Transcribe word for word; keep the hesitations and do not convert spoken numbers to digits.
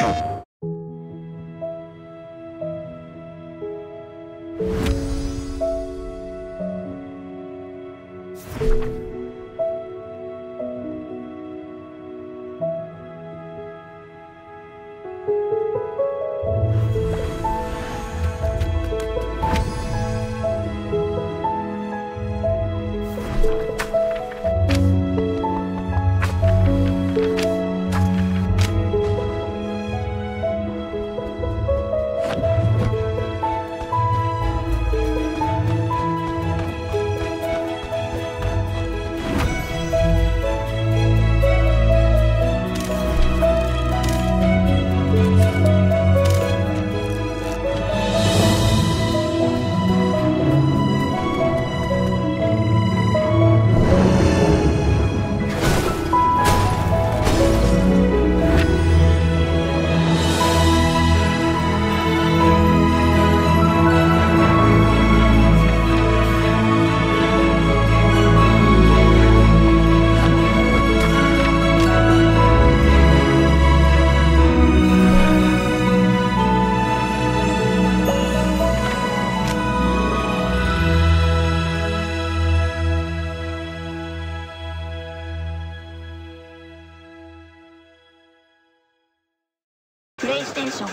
PlayStation。